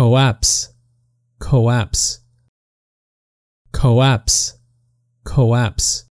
Coapts, coapts, coapts, coapts.